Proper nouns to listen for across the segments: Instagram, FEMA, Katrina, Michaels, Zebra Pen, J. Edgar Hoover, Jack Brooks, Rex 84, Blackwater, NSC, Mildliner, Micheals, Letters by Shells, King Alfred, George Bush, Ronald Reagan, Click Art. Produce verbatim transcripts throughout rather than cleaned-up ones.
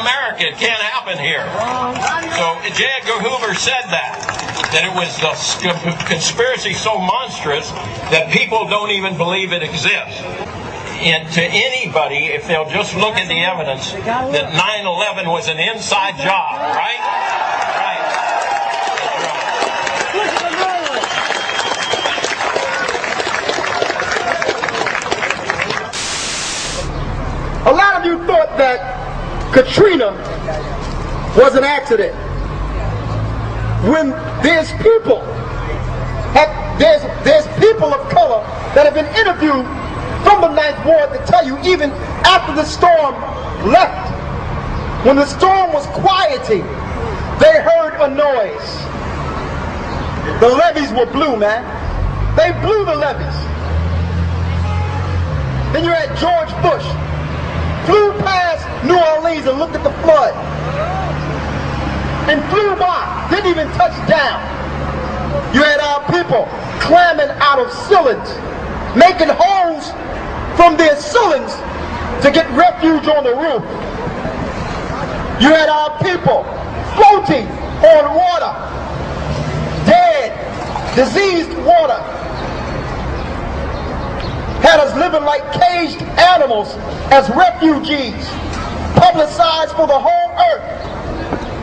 America, it can't happen here. So J. Edgar Hoover said that. That it was the conspiracy so monstrous that people don't even believe it exists. And to anybody, if they'll just look at the evidence, that nine eleven was an inside job, right? Right. A lot of you thought that Katrina was an accident. When there's people, there's, there's people of color that have been interviewed from the Ninth Ward to tell you even after the storm left, when the storm was quieting, they heard a noise. The levees were blue, man. They blew the levees. Then you had George Bush, flew past New Orleans and looked at the flood. And flew by, didn't even touch down. You had our people climbing out of ceilings, making holes from their ceilings to get refuge on the roof. You had our people floating on water, dead, diseased water. Had us living like caged animals as refugees, publicized for the whole earth.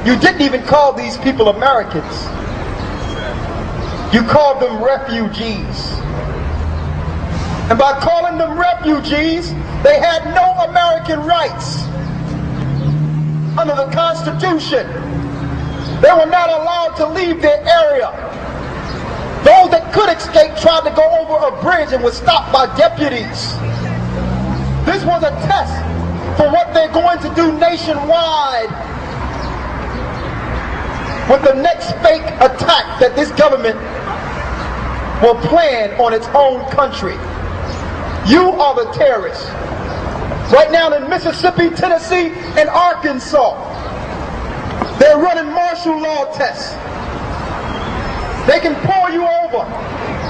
You didn't even call these people Americans. You called them refugees. And by calling them refugees, they had no American rights. Under the Constitution, they were not allowed to leave their area. Those that could escape tried to go over a bridge and were stopped by deputies. This was a test for what they're going to do nationwide with the next fake attack that this government will plan on its own country. You are the terrorists. Right now in Mississippi, Tennessee, and Arkansas, they're running martial law tests. They can pull you over,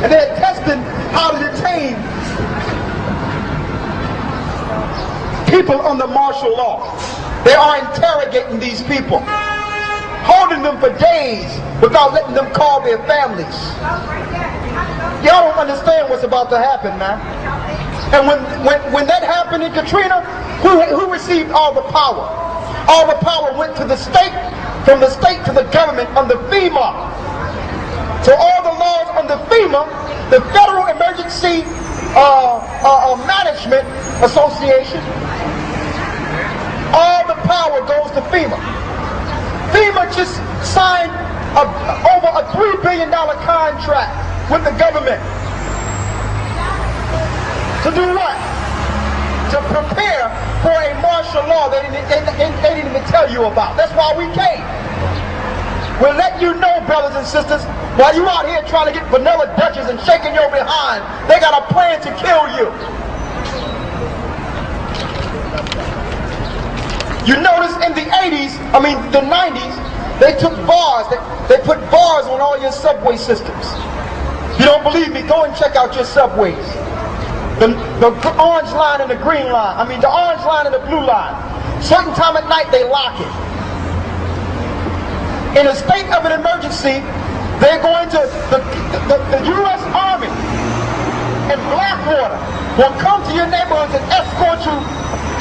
and they're testing how to detain people under martial law. They are interrogating these people, holding them for days without letting them call their families. Y'all don't understand what's about to happen, man. And when when, when that happened in Katrina, who, who received all the power? All the power went to the state, from the state to the government under FEMA. So all the laws under FEMA, the Federal Emergency uh, uh, Management Association, all the power goes to FEMA. FEMA just signed a, over a three billion dollar contract with the government. To do what? To prepare for a martial law they didn't, they, they didn't even tell you about. That's why we came. We'll let you know, brothers and sisters, while you're out here trying to get vanilla Dutchess and shaking your behind, they got a plan to kill you. You notice in the eighties, I mean the nineties, they took bars, they, they put bars on all your subway systems. You don't believe me, go and check out your subways. The, the orange line and the green line, I mean the orange line and the blue line. Certain time at night they lock it. In a state of an emergency, they're going to, the, the, the U S Army and Blackwater will come to your neighborhoods and escort you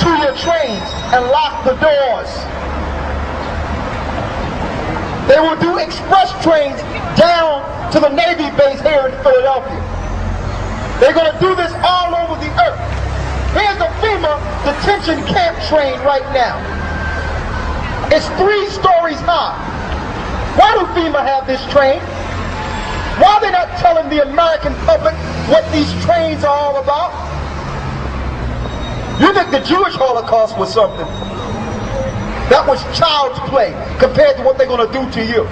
to your trains and lock the doors. They will do express trains down to the Navy base here in Philadelphia. They're going to do this all over the earth. Here's the FEMA detention camp train right now. It's three stories high. Why do FEMA have this train? Why are they not telling the American public what these trains are all about? You think the Jewish Holocaust was something? That was child's play compared to what they're going to do to you.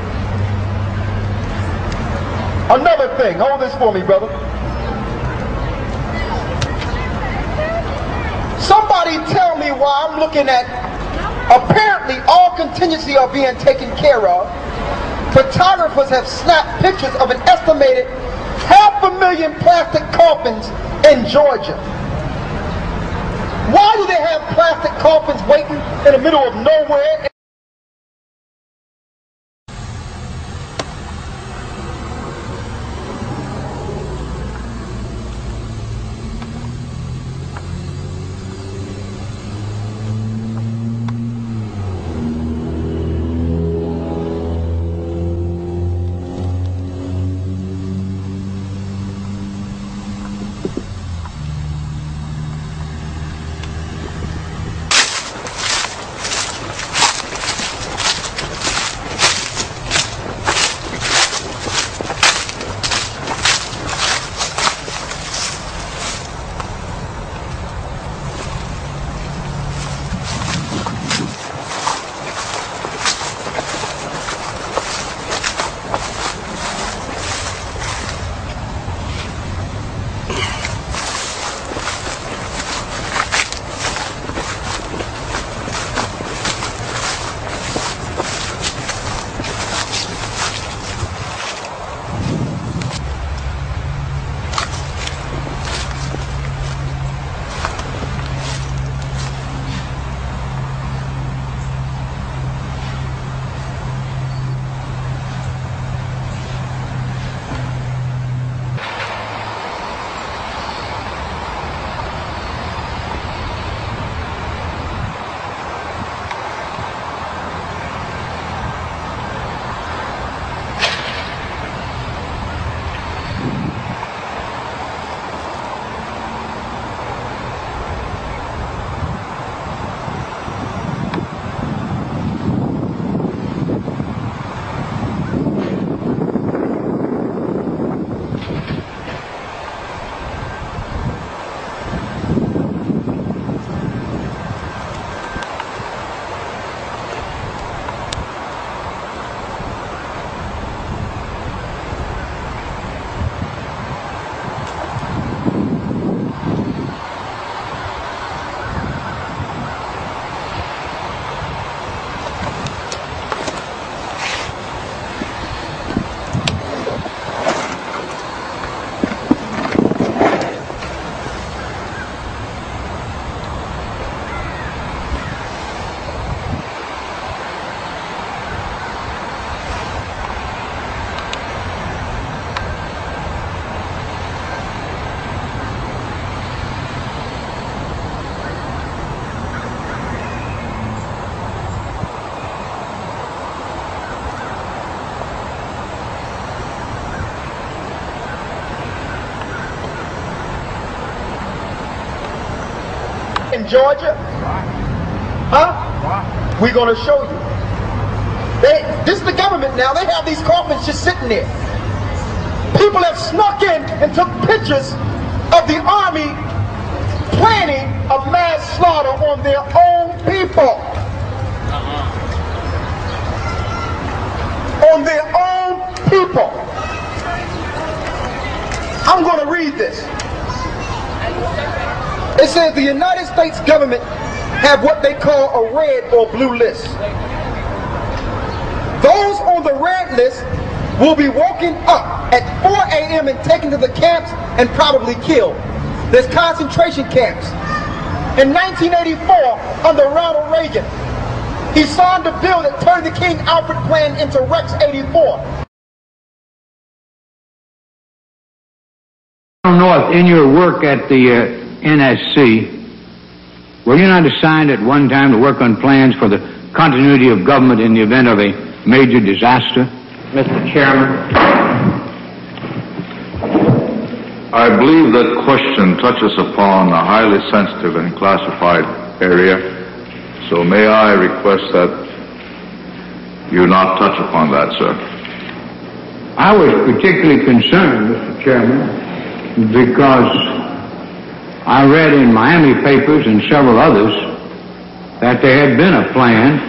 Another thing, hold this for me, brother. Somebody tell me why I'm looking at, apparently all contingency are being taken care of. Photographers have snapped pictures of an estimated half a million plastic coffins in Georgia. Why do they have plastic coffins waiting in the middle of nowhere. Georgia, huh? We're gonna show you. They, this is the government now. They have these coffins just sitting there. People have snuck in and took pictures of the army planning a mass slaughter on their own people. On their own people. I'm gonna read this. It says the United States government have what they call a red or blue list. Those on the red list will be woken up at four A M and taken to the camps and probably killed. There's concentration camps. In nineteen eighty-four, under Ronald Reagan, he signed a bill that turned the King Alfred plan into Rex eighty-four. North, in your work at the Uh N S C, were you not assigned at one time to work on plans for the continuity of government in the event of a major disaster? Mister Chairman, I believe that question touches upon a highly sensitive and classified area, so may I request that you not touch upon that, sir. I was particularly concerned, Mister Chairman, because I read in Miami papers and several others that there had been a plan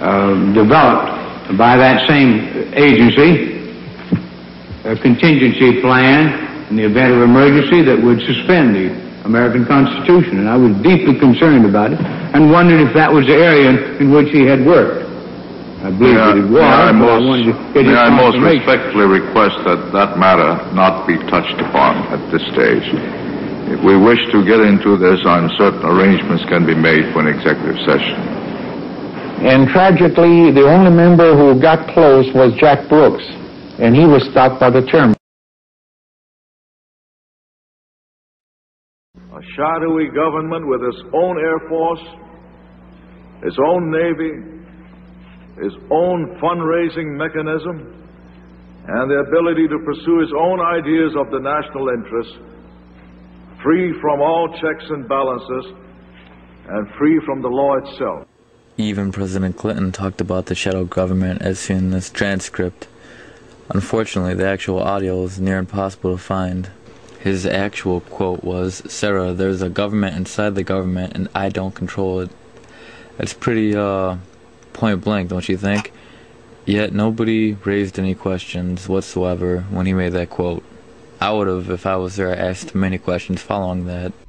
uh, developed by that same agency, a contingency plan in the event of emergency that would suspend the American Constitution. And I was deeply concerned about it and wondered if that was the area in which he had worked. I believe that it was. I most respectfully request that that matter not be touched upon at this stage. If we wish to get into this, on certain arrangements can be made for an executive session. And tragically, the only member who got close was Jack Brooks, and he was stopped by the chairman. A shadowy government with its own Air Force, its own Navy, its own fundraising mechanism, and the ability to pursue its own ideas of the national interest, free from all checks and balances, and free from the law itself. Even President Clinton talked about the shadow government as seen in this transcript. Unfortunately, the actual audio is near impossible to find. His actual quote was, "Sarah, there's a government inside the government, and I don't control it." That's pretty uh, point blank, don't you think? Yet nobody raised any questions whatsoever when he made that quote. I would have, if I was there, asked many questions following that.